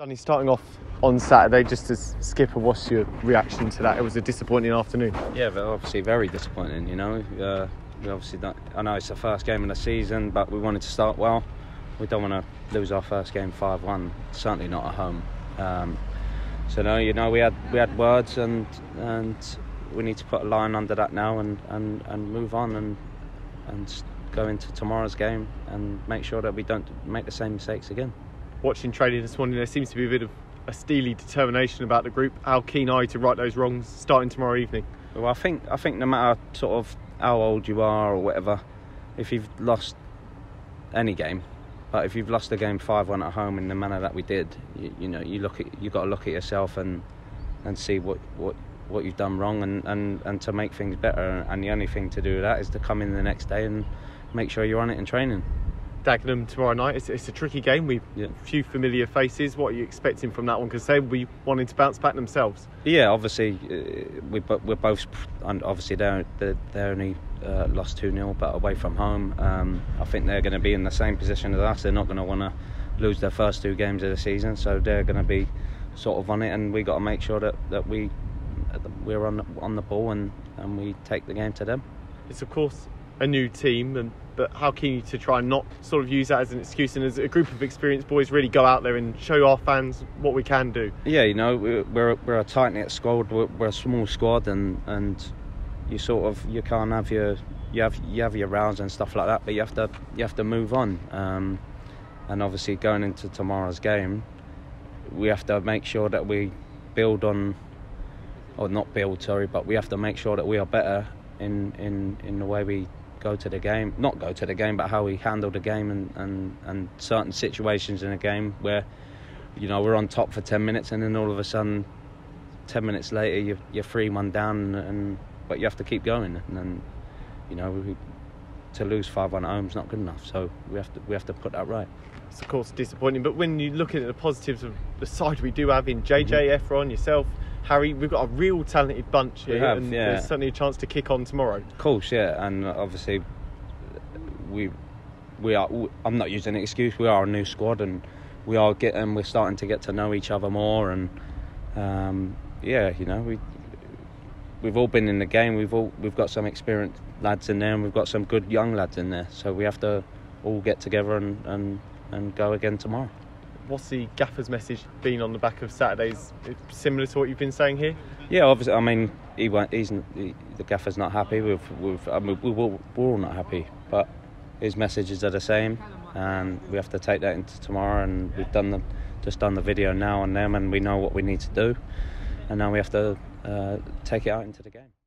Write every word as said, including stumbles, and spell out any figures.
Danny, starting off on Saturday, just as skipper, what's your reaction to that? It was a disappointing afternoon. Yeah, but obviously very disappointing, you know. Uh, we obviously don't, I know it's the first game of the season, but we wanted to start well. We don't want to lose our first game five one, certainly not at home. Um, so no, you know, we had we had words, and and we need to put a line under that now, and and, and move on and and go into tomorrow's game and make sure that we don't make the same mistakes again. Watching training this morning, there seems to be a bit of a steely determination about the group. How keen are you to right those wrongs starting tomorrow evening? Well, I think I think no matter sort of how old you are or whatever, if you've lost any game, but if you've lost a game five one at home in the manner that we did, you, you know, you look at you got to look at yourself and and see what what what you've done wrong, and and and to make things better. And the only thing to do with that is to come in the next day and make sure you're on it in training. Dagenham tomorrow night, it's, it's a tricky game. We've yeah. Few familiar faces. What are you expecting from that one? Because they we wanted to bounce back themselves. Yeah, obviously uh, we we're both, and obviously they're they only uh, lost two nil, but away from home. Um, I think they're going to be in the same position as us. They're not going to want to lose their first two games of the season, so they're going to be sort of on it, and we got to make sure that that we we're on on the ball and and we take the game to them. It's of course a new team, and but how keen are you to try and not sort of use that as an excuse, and as a group of experienced boys really go out there and show our fans what we can do? Yeah, you know, we're we're a tight-knit squad, we're, we're a small squad, and and you sort of you can't have your you have you have your rounds and stuff like that, but you have to you have to move on, um, and obviously going into tomorrow's game, we have to make sure that we build on, or not build, sorry, but we have to make sure that we are better in in in the way we go to the game, not go to the game, but how we handle the game, and, and, and certain situations in a game where, you know, we're on top for ten minutes, and then all of a sudden ten minutes later you're, you're three one down, and but you have to keep going, and, and you know, we, to lose five one at home is not good enough, so we have to we have to put that right. It's of course disappointing, but when you're looking at the positives of the side we do have in J J, mm-hmm. Efron, yourself, Harry, we've got a real talented bunch here, have, and yeah. There's certainly a chance to kick on tomorrow. Of course, yeah, and obviously we we are. I'm not using an excuse. We are a new squad, and we are getting. We're starting to get to know each other more, and um, yeah, you know, we we've all been in the game. We've all we've got some experienced lads in there, and we've got some good young lads in there. So we have to all get together and and, and go again tomorrow. What's the gaffer's message been on the back of Saturdays? It's similar to what you've been saying here? Yeah, obviously. I mean, he went, he's, he, the gaffer's not happy. We've, we've, I mean, we, we're, we're all not happy, but his messages are the same, and we have to take that into tomorrow. And we've done the, just done the video now on them, and we know what we need to do, and now we have to uh, take it out into the game.